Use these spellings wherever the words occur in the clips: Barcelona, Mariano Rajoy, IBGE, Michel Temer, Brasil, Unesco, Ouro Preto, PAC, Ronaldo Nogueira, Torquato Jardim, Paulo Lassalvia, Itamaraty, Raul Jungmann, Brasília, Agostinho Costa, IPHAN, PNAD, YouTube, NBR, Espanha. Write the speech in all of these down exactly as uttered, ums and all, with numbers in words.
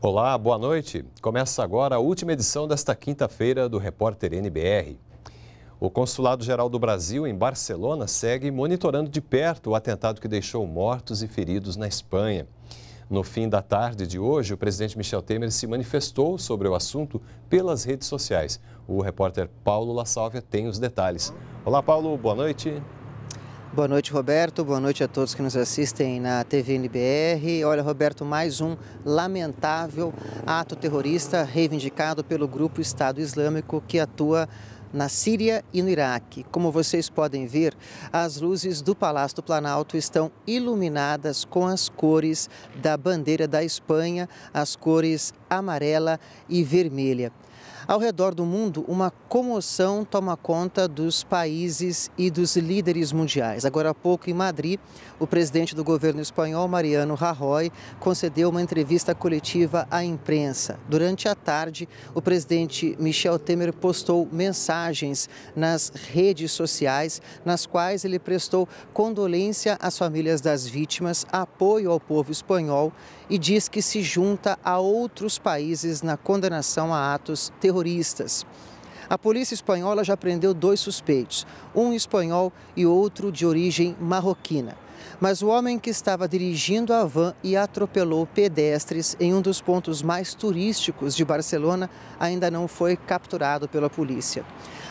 Olá, boa noite. Começa agora a última edição desta quinta-feira do Repórter N B R. O Consulado-Geral do Brasil, em Barcelona, segue monitorando de perto o atentado que deixou mortos e feridos na Espanha. No fim da tarde de hoje, o presidente Michel Temer se manifestou sobre o assunto pelas redes sociais. O repórter Paulo Lassalvia tem os detalhes. Olá, Paulo, boa noite. Boa noite, Roberto. Boa noite a todos que nos assistem na T V N B R. Olha, Roberto, mais um lamentável ato terrorista reivindicado pelo grupo Estado Islâmico que atua na Síria e no Iraque. Como vocês podem ver, as luzes do Palácio do Planalto estão iluminadas com as cores da bandeira da Espanha, as cores amarela e vermelha. Ao redor do mundo, uma comoção toma conta dos países e dos líderes mundiais. Agora há pouco, em Madrid, o presidente do governo espanhol, Mariano Rajoy, concedeu uma entrevista coletiva à imprensa. Durante a tarde, o presidente Michel Temer postou mensagens nas redes sociais, nas quais ele prestou condolência às famílias das vítimas, apoio ao povo espanhol e diz que se junta a outros países na condenação a atos terroristas. terroristas. A polícia espanhola já prendeu dois suspeitos, um espanhol e outro de origem marroquina. Mas o homem que estava dirigindo a van e atropelou pedestres em um dos pontos mais turísticos de Barcelona ainda não foi capturado pela polícia.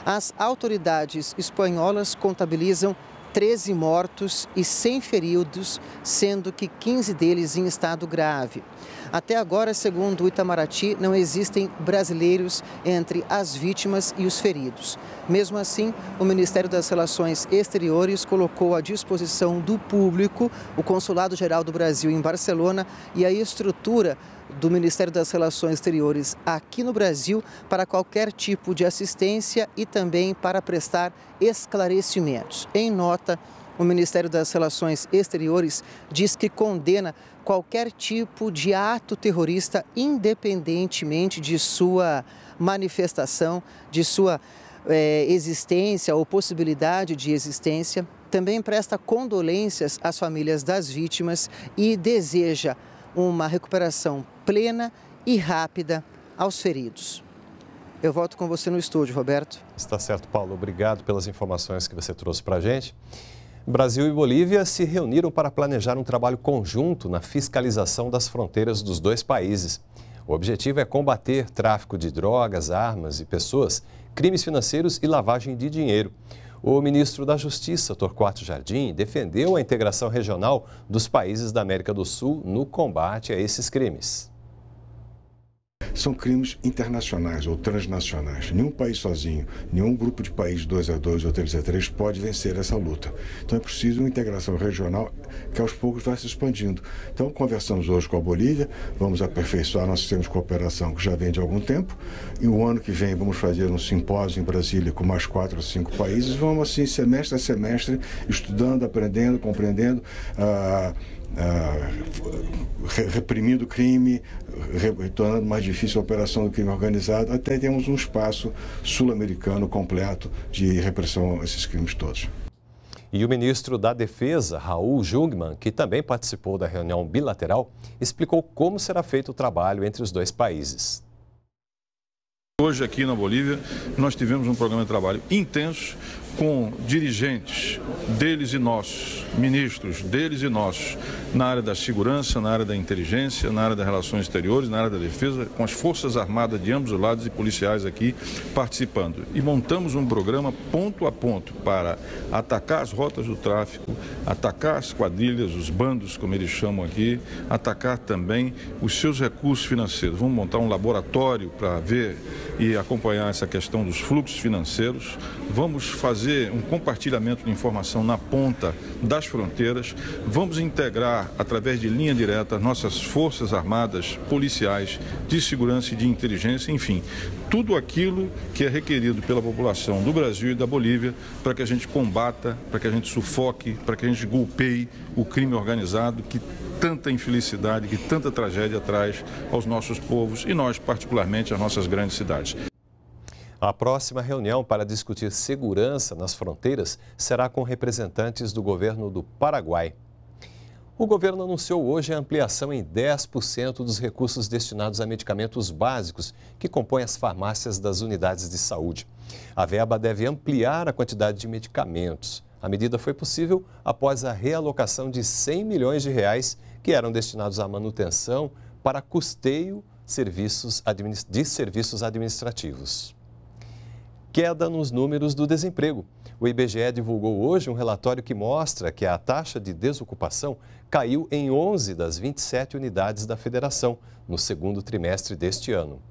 As autoridades espanholas contabilizam treze mortos e cem feridos, sendo que quinze deles em estado grave. Até agora, segundo o Itamaraty, não existem brasileiros entre as vítimas e os feridos. Mesmo assim, o Ministério das Relações Exteriores colocou à disposição do público o Consulado-Geral do Brasil em Barcelona e a estrutura do Ministério das Relações Exteriores aqui no Brasil para qualquer tipo de assistência e também para prestar esclarecimentos. Em nota, o Ministério das Relações Exteriores diz que condena qualquer tipo de ato terrorista, independentemente de sua manifestação, de sua é, existência ou possibilidade de existência. Também presta condolências às famílias das vítimas e deseja uma recuperação plena e rápida aos feridos. Eu volto com você no estúdio, Roberto. Está certo, Paulo. Obrigado pelas informações que você trouxe para a gente. Brasil e Bolívia se reuniram para planejar um trabalho conjunto na fiscalização das fronteiras dos dois países. O objetivo é combater tráfico de drogas, armas e pessoas, crimes financeiros e lavagem de dinheiro. O ministro da Justiça, Torquato Jardim, defendeu a integração regional dos países da América do Sul no combate a esses crimes. São crimes internacionais ou transnacionais. Nenhum país sozinho, nenhum grupo de países dois a dois ou três a três pode vencer essa luta. Então é preciso uma integração regional que aos poucos vai se expandindo. Então conversamos hoje com a Bolívia, vamos aperfeiçoar nosso sistema de cooperação que já vem de algum tempo e o ano que vem vamos fazer um simpósio em Brasília com mais quatro ou cinco países. Vamos assim, semestre a semestre, estudando, aprendendo, compreendendo, ah, ah, reprimindo o crime, tornando mais difícil a operação do crime organizado, até temos um espaço sul-americano completo de repressão a esses crimes todos. E o ministro da Defesa, Raul Jungmann, que também participou da reunião bilateral, explicou como será feito o trabalho entre os dois países. Hoje aqui na Bolívia nós tivemos um programa de trabalho intenso com dirigentes deles e nossos, ministros deles e nossos, na área da segurança, na área da inteligência, na área das relações exteriores, na área da defesa, com as forças armadas de ambos os lados e policiais aqui participando. E montamos um programa ponto a ponto para atacar as rotas do tráfico, atacar as quadrilhas, os bandos, como eles chamam aqui, atacar também os seus recursos financeiros. Vamos montar um laboratório para ver e acompanhar essa questão dos fluxos financeiros. Vamos fazer fazer um compartilhamento de informação na ponta das fronteiras, vamos integrar através de linha direta nossas forças armadas, policiais, de segurança e de inteligência, enfim, tudo aquilo que é requerido pela população do Brasil e da Bolívia para que a gente combata, para que a gente sufoque, para que a gente golpeie o crime organizado que tanta infelicidade, que tanta tragédia traz aos nossos povos e nós, particularmente, às nossas grandes cidades. A próxima reunião para discutir segurança nas fronteiras será com representantes do governo do Paraguai. O governo anunciou hoje a ampliação em dez por cento dos recursos destinados a medicamentos básicos que compõem as farmácias das unidades de saúde. A verba deve ampliar a quantidade de medicamentos. A medida foi possível após a realocação de cem milhões de reais que eram destinados à manutenção para custeio de serviços administrativos. Queda nos números do desemprego. O I B G E divulgou hoje um relatório que mostra que a taxa de desocupação caiu em onze das vinte e sete unidades da federação no segundo trimestre deste ano.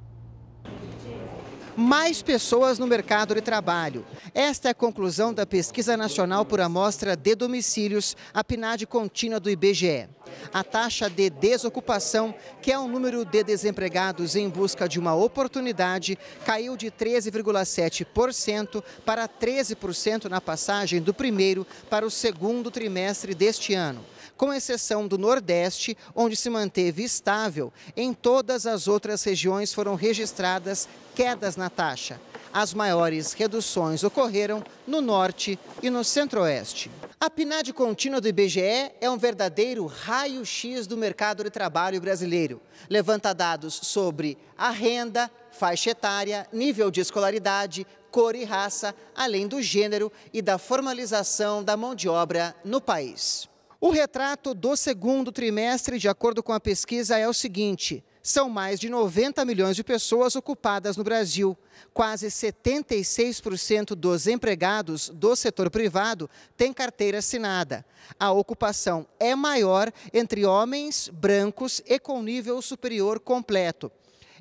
Mais pessoas no mercado de trabalho. Esta é a conclusão da Pesquisa Nacional por Amostra de Domicílios, a P N A D contínua do I B G E. A taxa de desocupação, que é o número de desempregados em busca de uma oportunidade, caiu de treze vírgula sete por cento para treze por cento na passagem do primeiro para o segundo trimestre deste ano. Com exceção do Nordeste, onde se manteve estável, em todas as outras regiões foram registradas quedas na taxa. As maiores reduções ocorreram no Norte e no Centro-Oeste. A P N A D contínua do I B G E é um verdadeiro raio-x do mercado de trabalho brasileiro. Levanta dados sobre a renda, faixa etária, nível de escolaridade, cor e raça, além do gênero e da formalização da mão de obra no país. O retrato do segundo trimestre, de acordo com a pesquisa, é o seguinte: são mais de noventa milhões de pessoas ocupadas no Brasil. Quase setenta e seis por cento dos empregados do setor privado têm carteira assinada. A ocupação é maior entre homens brancos e com nível superior completo.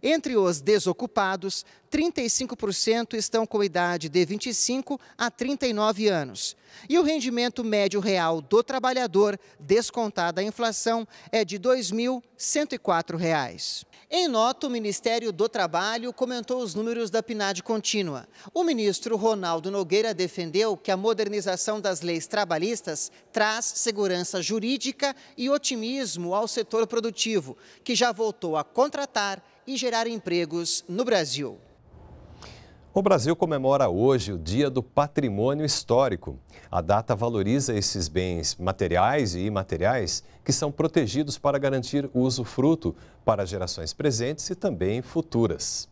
Entre os desocupados, trinta e cinco por cento estão com idade de vinte e cinco a trinta e nove anos. E o rendimento médio real do trabalhador, descontada a inflação, é de dois mil cento e quatro reais. Em nota, o Ministério do Trabalho comentou os números da P N A D contínua. O ministro Ronaldo Nogueira defendeu que a modernização das leis trabalhistas traz segurança jurídica e otimismo ao setor produtivo, que já voltou a contratar e gerar empregos no Brasil. O Brasil comemora hoje o Dia do Patrimônio Histórico. A data valoriza esses bens materiais e imateriais que são protegidos para garantir o usufruto para gerações presentes e também futuras.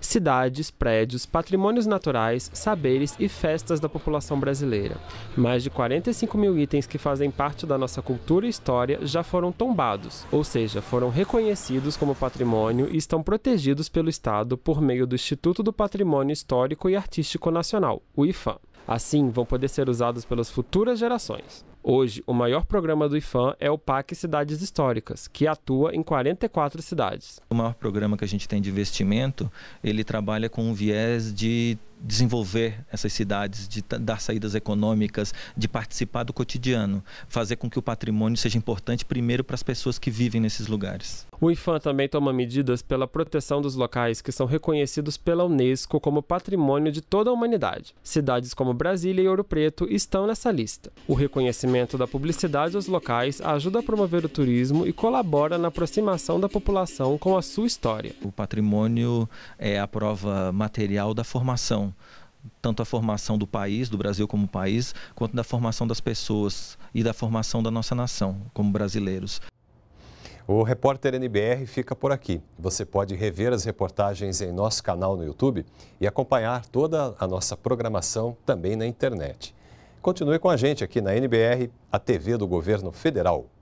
Cidades, prédios, patrimônios naturais, saberes e festas da população brasileira. Mais de quarenta e cinco mil itens que fazem parte da nossa cultura e história já foram tombados, ou seja, foram reconhecidos como patrimônio e estão protegidos pelo Estado por meio do Instituto do Patrimônio Histórico e Artístico Nacional, o IPHAN. Assim, vão poder ser usados pelas futuras gerações. Hoje, o maior programa do IPHAN é o PAC Cidades Históricas, que atua em quarenta e quatro cidades. O maior programa que a gente tem de investimento, ele trabalha com um viés de desenvolver essas cidades, de dar saídas econômicas, de participar do cotidiano, fazer com que o patrimônio seja importante primeiro para as pessoas que vivem nesses lugares. O IPHAN também toma medidas pela proteção dos locais que são reconhecidos pela Unesco como patrimônio de toda a humanidade. Cidades como Brasília e Ouro Preto estão nessa lista. O reconhecimento O fomento da publicidade aos locais ajuda a promover o turismo e colabora na aproximação da população com a sua história. O patrimônio é a prova material da formação, tanto a formação do país, do Brasil como país, quanto da formação das pessoas e da formação da nossa nação como brasileiros. O Repórter N B R fica por aqui. Você pode rever as reportagens em nosso canal no YouTube e acompanhar toda a nossa programação também na internet. Continue com a gente aqui na N B R, a T V do Governo Federal.